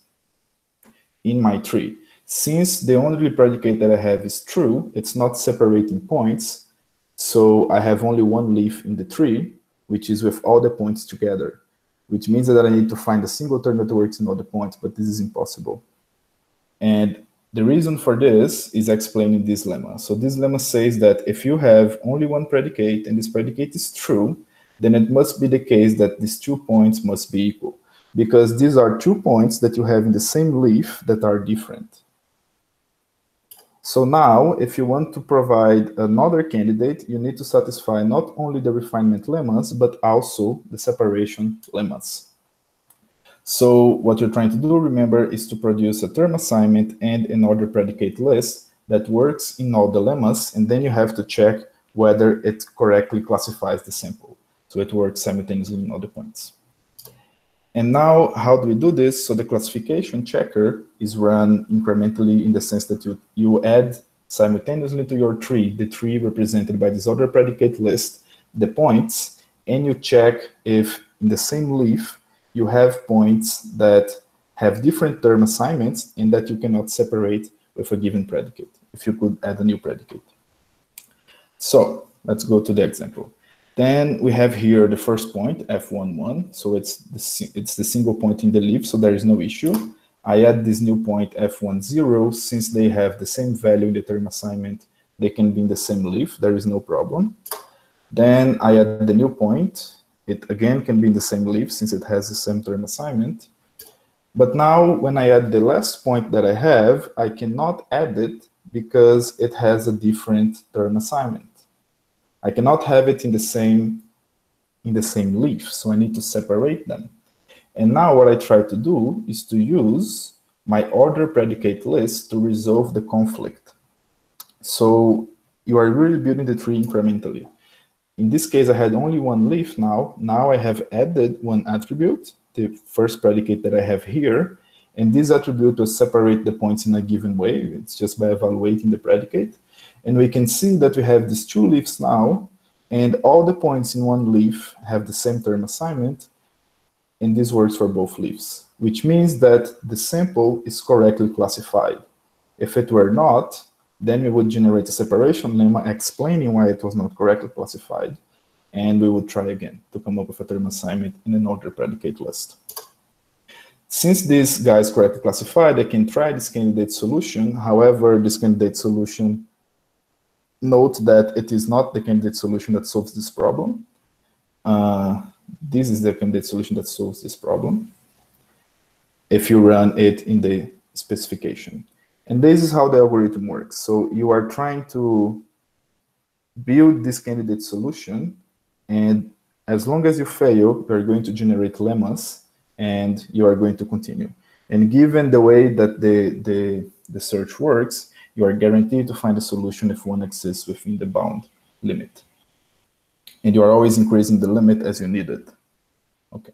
in my tree. Since the only predicate that I have is true, it's not separating points, so I have only one leaf in the tree, which is with all the points together, which means that I need to find a single term that works in all the points, but this is impossible. And the reason for this is explaining this lemma. So this lemma says that if you have only one predicate and this predicate is true, then it must be the case that these two points must be equal, because these are two points that you have in the same leaf that are different. So now, if you want to provide another candidate, you need to satisfy not only the refinement lemmas, but also the separation lemmas. So what you're trying to do, remember, is to produce a term assignment and an order predicate list that works in all the lemmas, and then you have to check whether it correctly classifies the sample. So it works simultaneously in all the points. And now, how do we do this? So the classification checker is run incrementally in the sense that you, you add simultaneously to your tree, the tree represented by this other predicate list, the points, and you check if in the same leaf you have points that have different term assignments and that you cannot separate with a given predicate, if you could add a new predicate. So let's go to the example. Then we have here the first point, F one one. So it's the, it's the single point in the leaf, so there is no issue. I add this new point, F one zero. Since they have the same value in the term assignment, they can be in the same leaf. There is no problem. Then I add the new point. It again can be in the same leaf since it has the same term assignment. But now when I add the last point that I have, I cannot add it because it has a different term assignment. I cannot have it in the same, in the same leaf, so I need to separate them. And now what I try to do is to use my order predicate list to resolve the conflict. So you are really building the tree incrementally. In this case, I had only one leaf now. Now I have added one attribute, the first predicate that I have here. And this attribute will separate the points in a given way. It's just by evaluating the predicate. And we can see that we have these two leaves now, and all the points in one leaf have the same term assignment, and this works for both leaves, which means that the sample is correctly classified. If it were not, then we would generate a separation lemma explaining why it was not correctly classified, and we would try again to come up with a term assignment in an order predicate list. Since this guy is correctly classified, I can try this candidate solution. However, this candidate solution, note that it is not the candidate solution that solves this problem. Uh, this is the candidate solution that solves this problem if you run it in the specification. And this is how the algorithm works. So you are trying to build this candidate solution, and as long as you fail, you're going to generate lemmas, and you are going to continue. And given the way that the, the, the search works, you are guaranteed to find a solution if one exists within the bound limit. And you are always increasing the limit as you need it. Okay.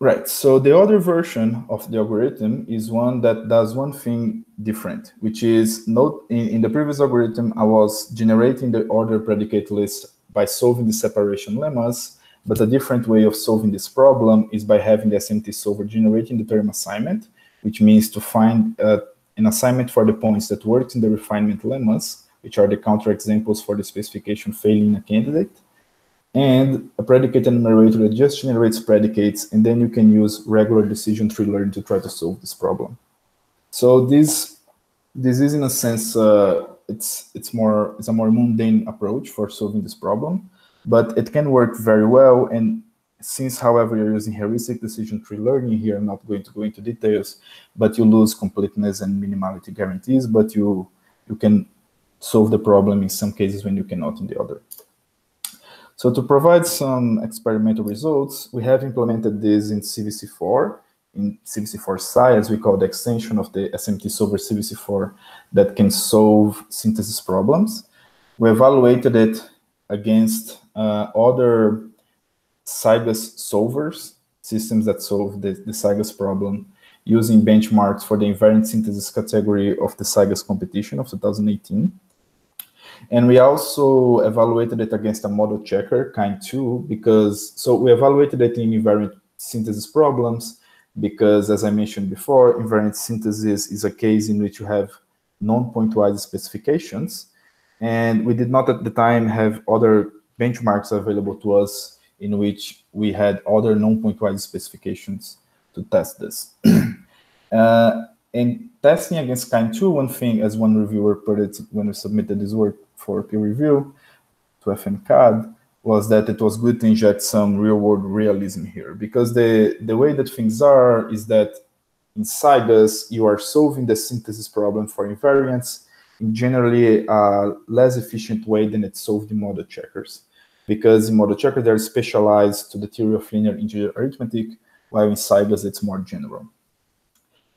Right, so the other version of the algorithm is one that does one thing different, which is note in, in the previous algorithm, I was generating the order predicate list by solving the separation lemmas, but a different way of solving this problem is by having the S M T solver generating the term assignment, which means to find uh, an assignment for the points that works in the refinement lemmas, which are the counterexamples for the specification failing a candidate, and a predicate enumerator that just generates predicates, and then you can use regular decision tree learning to try to solve this problem. So this this is in a sense uh, it's it's more it's a more mundane approach for solving this problem, but it can work very well. And since, however, you're using heuristic decision tree learning here, I'm not going to go into details, but you lose completeness and minimality guarantees, but you, you can solve the problem in some cases when you cannot in the other. So to provide some experimental results, we have implemented this in C V C four, in C V C four Sy, as we call the extension of the S M T solver C V C four that can solve synthesis problems. We evaluated it against uh, other SyGuS solvers, systems that solve the, the SyGuS problem, using benchmarks for the invariant synthesis category of the SyGuS competition of two thousand eighteen. And we also evaluated it against a model checker, Kind two, because, so we evaluated it in invariant synthesis problems because, as I mentioned before, invariant synthesis is a case in which you have non-pointwise specifications. And we did not at the time have other benchmarks available to us in which we had other non-pointwise specifications to test this. uh, in testing against Kind two, one thing, as one reviewer put it when we submitted this work for peer review to F M C A D, was that it was good to inject some real-world realism here, because the, the way that things are is that in SyGuS, you are solving the synthesis problem for invariants in generally a less efficient way than it's solved in model checkers, because in model checker, they're specialized to the theory of linear integer arithmetic, while in SyGuS, it's more general.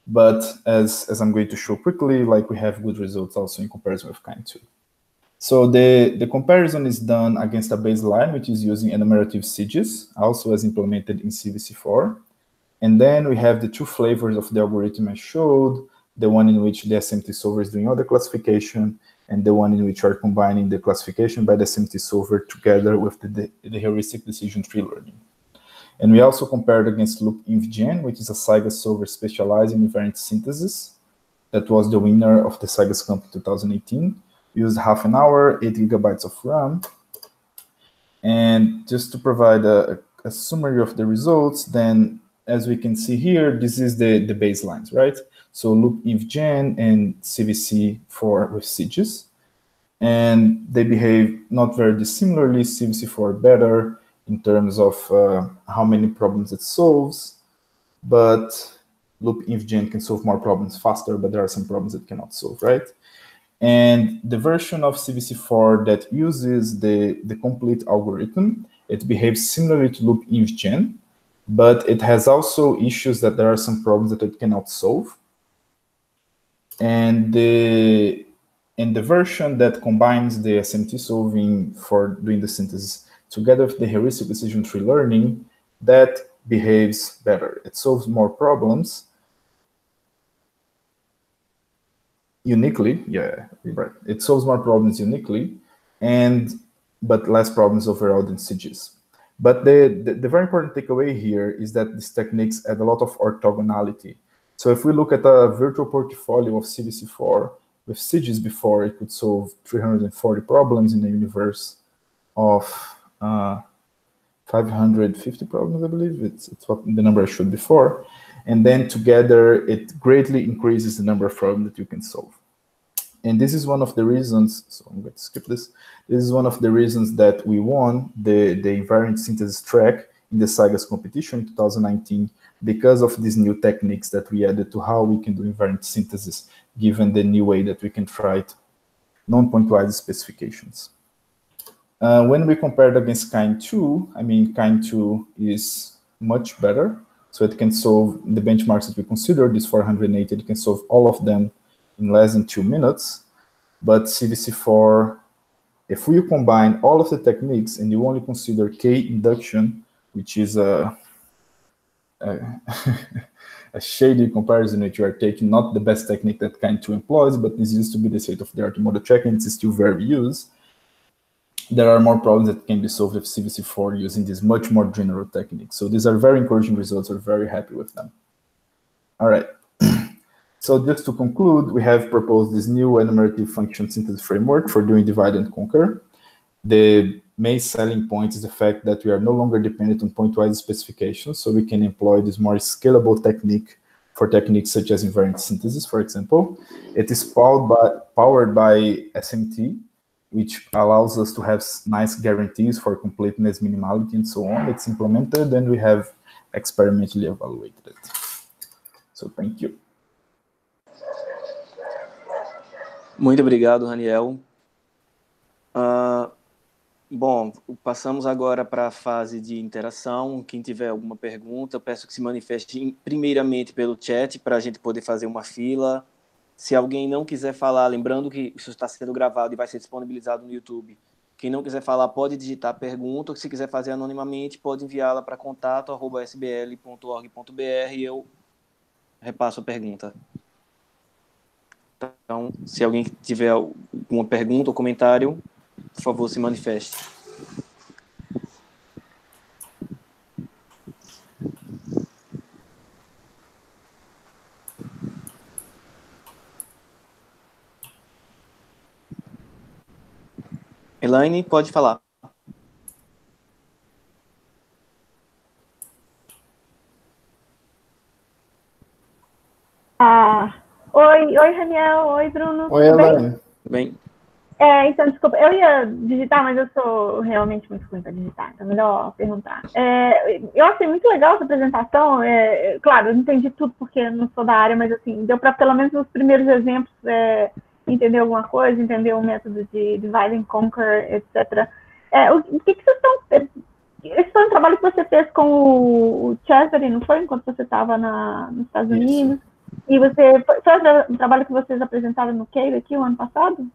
But as, as I'm going to show quickly, like we have good results also in comparison with Kind two. So the, the comparison is done against a baseline, which is using enumerative CEGIS, also as implemented in C V C four. And then we have the two flavors of the algorithm I showed, the one in which the S M T solver is doing all the classification, and the one in which are combining the classification by the S M T solver together with the, the, the heuristic decision tree learning. And we also compared against loop-invgen, which is a SyGuS solver specialized in invariant synthesis. That was the winner of the SyGuSComp twenty eighteen. Used half an hour, eight gigabytes of RAM. And just to provide a, a summary of the results, then as we can see here, this is the, the baselines, right? So loop-invgen and C V C four with CEGIS. And they behave not very dissimilarly, C V C four better in terms of uh, how many problems it solves, but loop-invgen can solve more problems faster, but there are some problems it cannot solve, right? And the version of C V C four that uses the, the complete algorithm, it behaves similarly to loop-invgen, but it has also issues that there are some problems that it cannot solve. And the, and the version that combines the S M T solving for doing the synthesis together with the heuristic decision tree learning, that behaves better. It solves more problems. Uniquely, yeah, right. It solves more problems uniquely, and but less problems overall than CEGIS. But the, the, the very important takeaway here is that these techniques add a lot of orthogonality. So if we look at a virtual portfolio of C V C four with CEGIS before, it could solve three hundred forty problems in the universe of uh, five hundred fifty problems, I believe. It's, it's what the number I showed before. And then together, it greatly increases the number of problems that you can solve. And this is one of the reasons, so I'm going to skip this. This is one of the reasons that we won the, the invariant synthesis track in the SyGuS competition in twenty nineteen, because of these new techniques that we added to how we can do invariant synthesis, given the new way that we can write non-pointwise specifications. Uh, when we compared against Kind two, I mean, Kind two is much better. So it can solve the benchmarks that we considered, this four hundred eighty, it can solve all of them in less than two minutes. But C V C four, if we combine all of the techniques and you only consider K induction, which is a, a, a shady comparison that you are taking, not the best technique that Kind two employs, but this used to be the state of the art model checking, it's still very used. There are more problems that can be solved with C V C four using this much more general technique. So these are very encouraging results. We're very happy with them. All right. So just to conclude, we have proposed this new enumerative function synthesis framework for doing divide and conquer. The main selling point is the fact that we are no longer dependent on pointwise specifications, so we can employ this more scalable technique for techniques such as invariant synthesis, for example. It is powered by, powered by S M T, which allows us to have nice guarantees for completeness, minimality, and so on. It's implemented, and we have experimentally evaluated it. So thank you. Muito obrigado, Haniel. Uh, bom, passamos agora para a fase de interação. Quem tiver alguma pergunta, eu peço que se manifeste primeiramente pelo chat para a gente poder fazer uma fila. Se alguém não quiser falar, lembrando que isso está sendo gravado e vai ser disponibilizado no YouTube, quem não quiser falar pode digitar a pergunta, ou se quiser fazer anonimamente, pode enviá-la para contato arroba s b l ponto org ponto b r e eu repasso a pergunta. Então, se alguém tiver alguma pergunta ou comentário, por favor, se manifeste. Elaine, pode falar. Ah, oi, oi, Haniel, oi, Bruno. Oi, Elaine. Tudo bem? É, então, desculpa, eu ia digitar, mas eu sou realmente muito ruim para digitar, então é melhor perguntar. É, eu achei muito legal essa apresentação, é, claro, eu não entendi tudo porque não sou da área, mas assim, deu para pelo menos nos primeiros exemplos... É, entender alguma coisa, entender o método de divide and conquer, etcétera. É, o que, que vocês estão... Esse foi um trabalho que você fez com o Cesare, não foi? Enquanto você estava nos Estados Unidos. Isso. E você... Foi um trabalho que vocês apresentaram no Keio aqui o ano passado?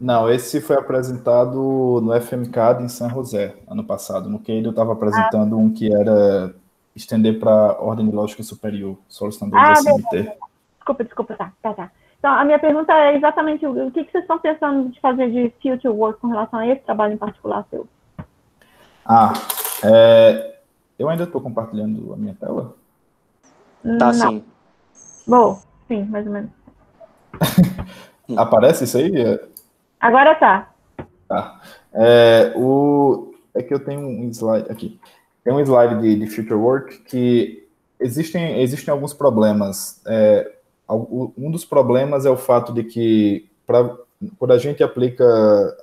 Não, esse foi apresentado no F M CAD em São José, ano passado. No Keio eu estava apresentando ah. um que era estender para ordem lógica superior, solicitando ah, de S M T. Desculpa, desculpa, tá, tá, tá. Então, a minha pergunta é exatamente o que, que vocês estão pensando de fazer de future work com relação a esse trabalho em particular seu? Ah, é, eu ainda estou compartilhando a minha tela? Tá, Não. sim. Bom, sim, mais ou menos. Aparece isso aí? Agora tá. Tá. É, o, é que eu tenho um slide aqui. Tem um slide de, de future work que existem, existem alguns problemas. É, um dos problemas é o fato de que pra, quando a gente aplica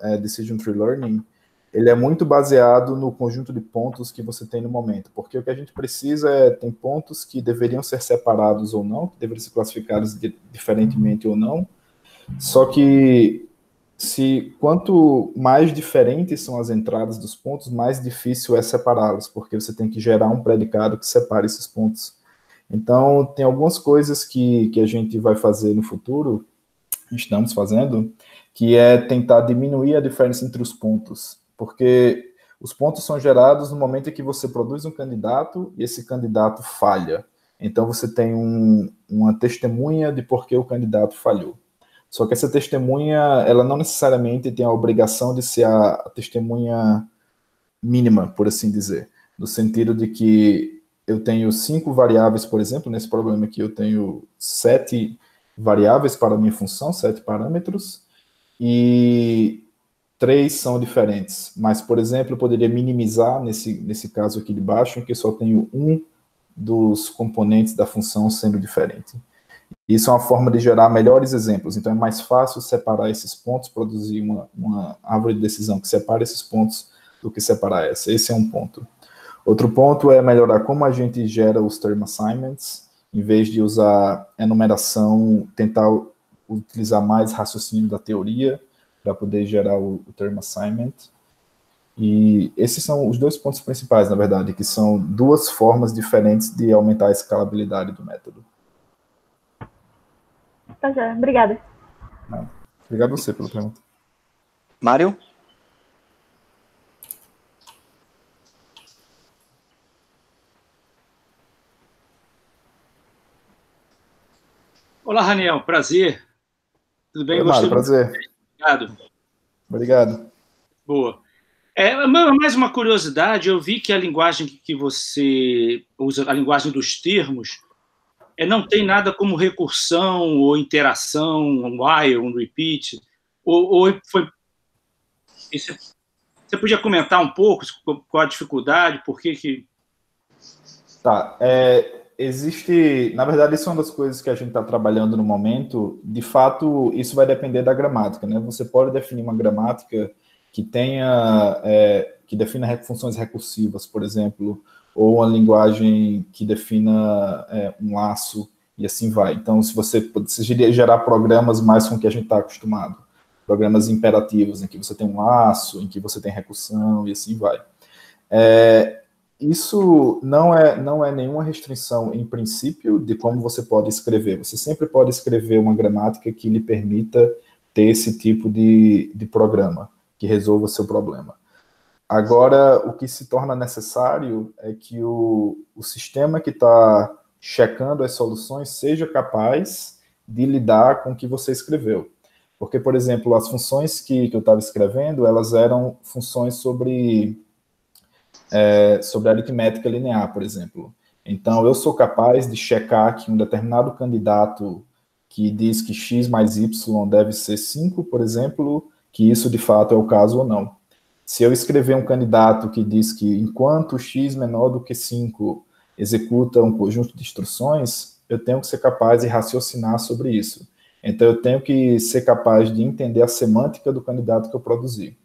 é, Decision Tree Learning, ele é muito baseado no conjunto de pontos que você tem no momento, porque o que a gente precisa é, tem pontos que deveriam ser separados ou não, que deveriam ser classificados de, diferentemente ou não, só que se quanto mais diferentes são as entradas dos pontos, mais difícil é separá-los, porque você tem que gerar um predicado que separe esses pontos. Então, tem algumas coisas que, que a gente vai fazer no futuro, estamos fazendo, que é tentar diminuir a diferença entre os pontos. Porque os pontos são gerados no momento em que você produz um candidato e esse candidato falha. Então, você tem um, uma testemunha de por que o candidato falhou. Só que essa testemunha, ela não necessariamente tem a obrigação de ser a testemunha mínima, por assim dizer. No sentido de que eu tenho cinco variáveis, por exemplo, nesse problema aqui eu tenho sete variáveis para a minha função, sete parâmetros, e... três são diferentes, mas, por exemplo, eu poderia minimizar nesse, nesse caso aqui de baixo, em que eu só tenho um dos componentes da função sendo diferente. Isso é uma forma de gerar melhores exemplos, então é mais fácil separar esses pontos, produzir uma, uma árvore de decisão que separe esses pontos do que separar essa. Esse é um ponto. Outro ponto é melhorar como a gente gera os term assignments, em vez de usar enumeração, tentar utilizar mais raciocínio da teoria, para poder gerar o, o term assignment. E esses são os dois pontos principais, na verdade, que são duas formas diferentes de aumentar a escalabilidade do método. Tá já, obrigada. Ah, obrigado a você pela pergunta. Mário? Olá, Haniel, prazer. Tudo bem? Oi, Mário, prazer. Muito. Obrigado. Obrigado. Boa. É, mais uma curiosidade, eu vi que a linguagem que você usa, a linguagem dos termos, é, não tem nada como recursão ou interação, um while, um repeat, ou, ou foi... Você podia comentar um pouco qual a dificuldade, por que que... Tá, é... Existe, na verdade, isso é uma das coisas que a gente está trabalhando no momento. De fato, isso vai depender da gramática, né? Você pode definir uma gramática que tenha, é, que defina funções recursivas, por exemplo, ou uma linguagem que defina é, um laço, e assim vai. Então, se você pode gerar programas mais com o que a gente está acostumado, programas imperativos, em que você tem um laço, em que você tem recursão, e assim vai. É... Isso não é, não é nenhuma restrição, em princípio, de como você pode escrever. Você sempre pode escrever uma gramática que lhe permita ter esse tipo de, de programa, que resolva o seu problema. Agora, o que se torna necessário é que o, o sistema que está checando as soluções seja capaz de lidar com o que você escreveu. Porque, por exemplo, as funções que, que eu estava escrevendo, elas eram funções sobre... É, sobre aritmética linear, por exemplo. Então, eu sou capaz de checar que um determinado candidato que diz que x mais y deve ser cinco, por exemplo, que isso de fato é o caso ou não. Se eu escrever um candidato que diz que enquanto x menor do que cinco executa um conjunto de instruções, eu tenho que ser capaz de raciocinar sobre isso. Então, eu tenho que ser capaz de entender a semântica do candidato que eu produzi.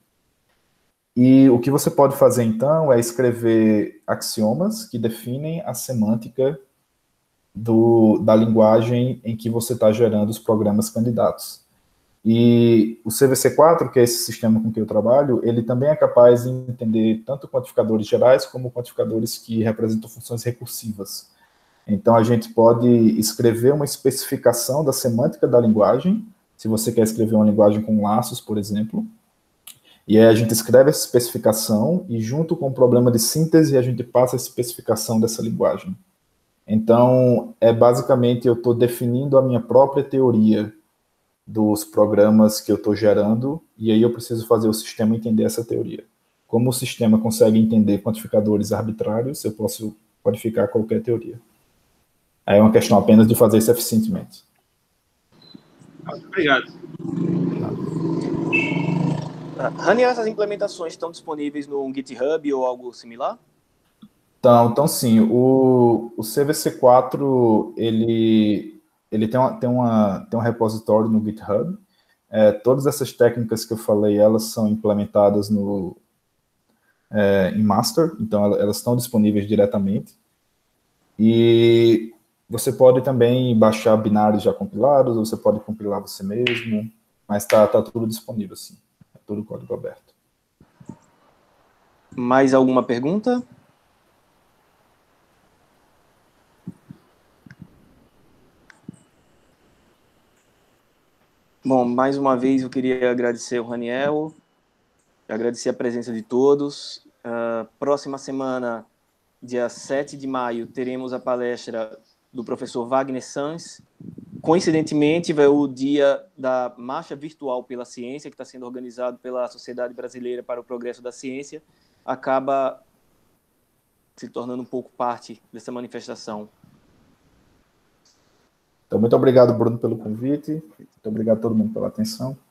E o que você pode fazer, então, é escrever axiomas que definem a semântica do, da linguagem em que você está gerando os programas candidatos. E o C V C quatro, que é esse sistema com que eu trabalho, ele também é capaz de entender tanto quantificadores gerais como quantificadores que representam funções recursivas. Então, a gente pode escrever uma especificação da semântica da linguagem, se você quer escrever uma linguagem com laços, por exemplo. E aí a gente escreve essa especificação e junto com o problema de síntese a gente passa a especificação dessa linguagem. Então, é basicamente eu estou definindo a minha própria teoria dos programas que eu estou gerando e aí eu preciso fazer o sistema entender essa teoria. Como o sistema consegue entender quantificadores arbitrários, eu posso qualificar qualquer teoria. Aí é uma questão apenas de fazer isso eficientemente. Obrigado. Rani, essas implementações estão disponíveis no GitHub ou algo similar? Então, então sim, o, o C V C quatro, ele, ele tem, uma, tem, uma, tem um repositório no GitHub. É, todas essas técnicas que eu falei, elas são implementadas no, é, em master, então elas estão disponíveis diretamente. E você pode também baixar binários já compilados, ou você pode compilar você mesmo, mas está tá tudo disponível, sim. É todo o código aberto. Mais alguma pergunta? Bom, mais uma vez eu queria agradecer ao Haniel, agradecer a presença de todos. Uh, próxima semana, dia sete de maio, teremos a palestra do professor Wagner Sanz. Coincidentemente, vai o dia da Marcha Virtual pela Ciência, que está sendo organizado pela Sociedade Brasileira para o Progresso da Ciência, acaba se tornando um pouco parte dessa manifestação. Então, muito obrigado, Bruno, pelo convite. Muito obrigado a todo mundo pela atenção.